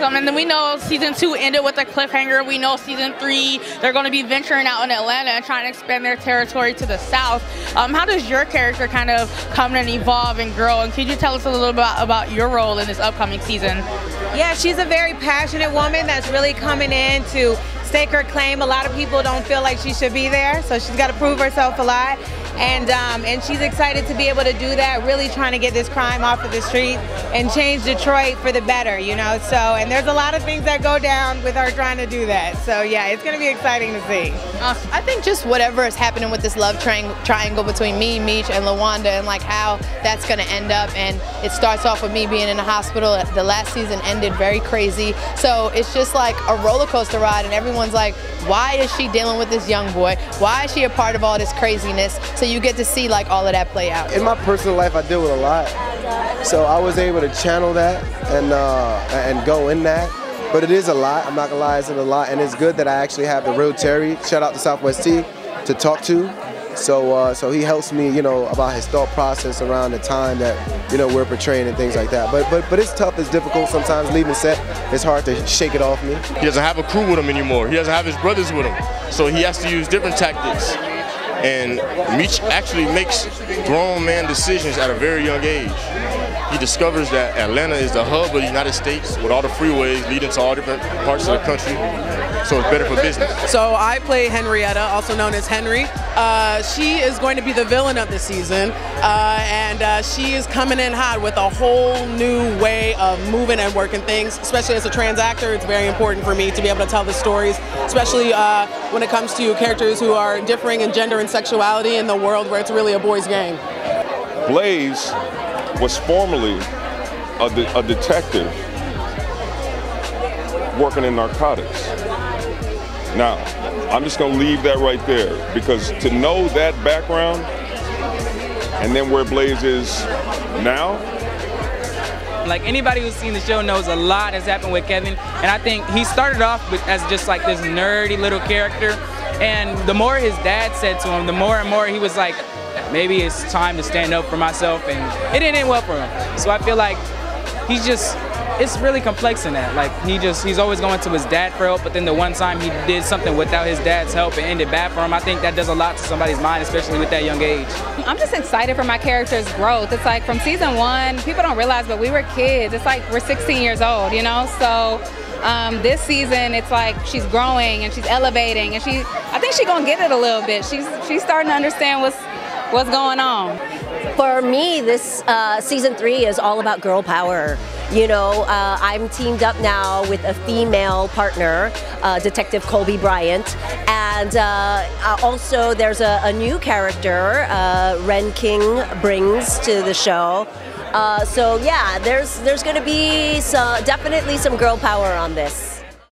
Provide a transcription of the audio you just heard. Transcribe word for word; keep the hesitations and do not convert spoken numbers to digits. Um, and then we know season two ended with a cliffhanger. We know season three, they're going to be venturing out in Atlanta and trying to expand their territory to the south. Um, how does your character kind of come and evolve and grow? And could you tell us a little bit about, about your role in this upcoming season? Yeah, she's a very passionate woman that's really coming in to stake her claim. A lot of people don't feel like she should be there, so she's got to prove herself a lot. And, um, and she's excited to be able to do that, really trying to get this crime off of the street and change Detroit for the better, you know. So, and there's a lot of things that go down with her trying to do that. So, yeah, it's going to be exciting to see. Awesome. I think just whatever is happening with this love tri triangle between me, Meech, and LaWanda, and like how that's going to end up. And it starts off with me being in the hospital. The last season ended very crazy. So it's just like a roller coaster ride, and everyone's like, why is she dealing with this young boy? Why is she a part of all this craziness? So you get to see like all of that play out. In my personal life, I deal with a lot, so I was able to channel that and uh, and go in that. But it is a lot. I'm not gonna lie, it's a lot, and it's good that I actually have the real Terry. Shout out to Southwest T to talk to. So uh, so he helps me, you know, about his thought process around the time that, you know, we're portraying and things like that. But but but it's tough. It's difficult sometimes leaving set. It's hard to shake it off me. He doesn't have a crew with him anymore. He doesn't have his brothers with him, so he has to use different tactics. And Meech actually makes grown man decisions at a very young age. He discovers that Atlanta is the hub of the United States with all the freeways leading to all different parts of the country, so it's better for business. So I play Henrietta, also known as Henry. Uh, she is going to be the villain of the season, uh, and uh, she is coming in hot with a whole new way of moving and working things, especially as a trans actor. It's very important for me to be able to tell the stories, especially uh, when it comes to characters who are differing in gender and sexuality in the world where it's really a boys' game. Blaze was formerly a, de a detective working in narcotics. Now, I'm just gonna leave that right there, because to know that background and then where Blaze is now. Like, anybody who's seen the show knows a lot has happened with Kevin, and I think he started off with, as just like this nerdy little character, and the more his dad said to him, the more and more he was like, maybe it's time to stand up for myself, and it didn't end well for him. So I feel like he's just, it's really complex in that. Like, he just, he's always going to his dad for help, but then the one time he did something without his dad's help, it ended bad for him. I think that does a lot to somebody's mind, especially with that young age. I'm just excited for my character's growth. It's like, from season one, people don't realize, but we were kids. It's like we're sixteen years old, you know? So um, this season, it's like she's growing and she's elevating, and she, I think she's gonna get it a little bit. She's, she's starting to understand what's, what's going on. For me, this uh, season three is all about girl power. You know, uh, I'm teamed up now with a female partner, uh, Detective Colby Bryant, and uh, also there's a, a new character uh, Ren King brings to the show. Uh, so yeah, there's there's going to be some, definitely some girl power on this.